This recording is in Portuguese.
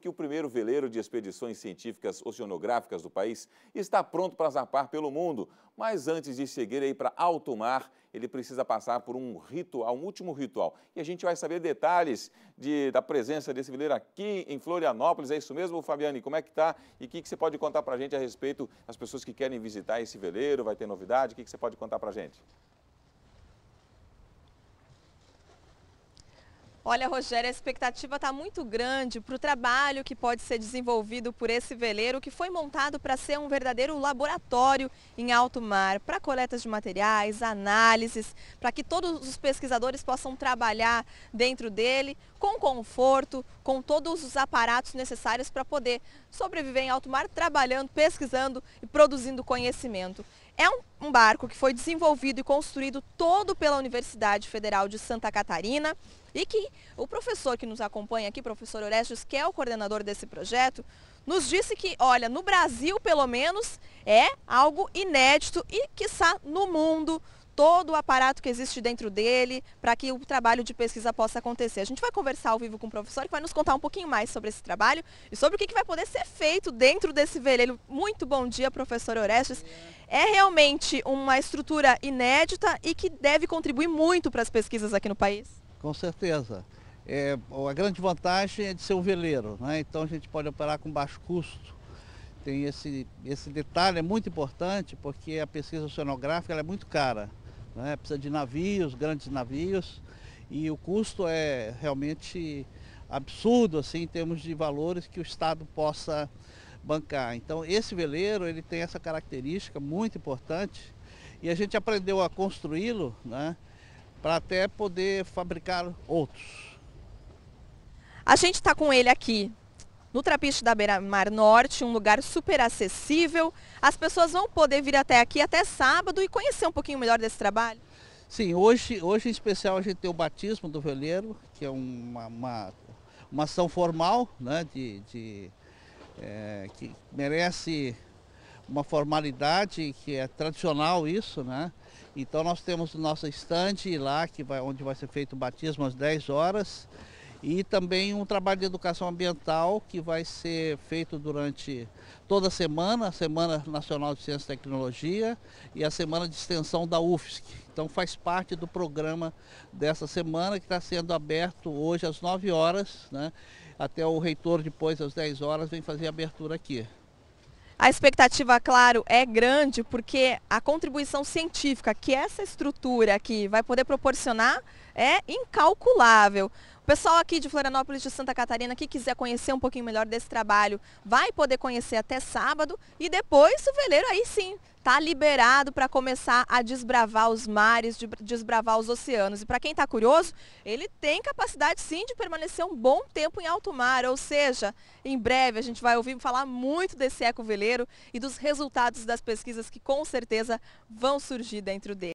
que o primeiro veleiro de expedições científicas oceanográficas do país está pronto para zarpar pelo mundo, mas antes de seguir aí para alto mar, ele precisa passar por um ritual, um último ritual. E a gente vai saber detalhes da presença desse veleiro aqui em Florianópolis. É isso mesmo, Fabiane? Como é que tá? E o que você pode contar para a gente a respeito das pessoas que querem visitar esse veleiro? Vai ter novidade? O que você pode contar para a gente? Olha, Rogério, a expectativa está muito grande para o trabalho que pode ser desenvolvido por esse veleiro, que foi montado para ser um verdadeiro laboratório em alto mar, para coletas de materiais, análises, para que todos os pesquisadores possam trabalhar dentro dele com conforto, com todos os aparatos necessários para poder sobreviver em alto mar, trabalhando, pesquisando e produzindo conhecimento. É um barco que foi desenvolvido e construído todo pela Universidade Federal de Santa Catarina e que o professor que nos acompanha aqui, professor Orestes, que é o coordenador desse projeto, nos disse que, olha, no Brasil, pelo menos, é algo inédito e, quiçá, no mundo, todo o aparato que existe dentro dele para que o trabalho de pesquisa possa acontecer. A gente vai conversar ao vivo com o professor, que vai nos contar um pouquinho mais sobre esse trabalho e sobre o que vai poder ser feito dentro desse veleiro. Muito bom dia, professor Orestes. É realmente uma estrutura inédita e que deve contribuir muito para as pesquisas aqui no país? Com certeza. A grande vantagem é de ser um veleiro, né? Então a gente pode operar com baixo custo. Tem esse detalhe, é muito importante, porque a pesquisa oceanográfica ela é muito cara. Né? Precisa de navios, grandes navios, e o custo é realmente absurdo assim, em termos de valores que o Estado possa bancar. Então esse veleiro ele tem essa característica muito importante e a gente aprendeu a construí-lo, né, para até poder fabricar outros. A gente está com ele aqui no Trapiche da Beira Mar Norte, um lugar super acessível. As pessoas vão poder vir até aqui até sábado e conhecer um pouquinho melhor desse trabalho? Sim, hoje em especial a gente tem o batismo do veleiro, que é uma ação formal, né, que merece uma formalidade, que é tradicional isso, né? Então nós temos nossa estante lá, onde vai ser feito o batismo às 10 horas. E também um trabalho de educação ambiental que vai ser feito durante toda a Semana Nacional de Ciência e Tecnologia e a Semana de Extensão da UFSC. Então faz parte do programa dessa semana que está sendo aberto hoje às 9 horas, né? Até o reitor depois às 10 horas vem fazer a abertura aqui. A expectativa, claro, é grande porque a contribuição científica que essa estrutura aqui vai poder proporcionar é incalculável. O pessoal aqui de Florianópolis, de Santa Catarina, que quiser conhecer um pouquinho melhor desse trabalho, vai poder conhecer até sábado e depois o veleiro aí sim está liberado para começar a desbravar os mares, desbravar os oceanos. E para quem está curioso, ele tem capacidade sim de permanecer um bom tempo em alto mar, ou seja, em breve a gente vai ouvir falar muito desse eco-veleiro e dos resultados das pesquisas que com certeza vão surgir dentro dele.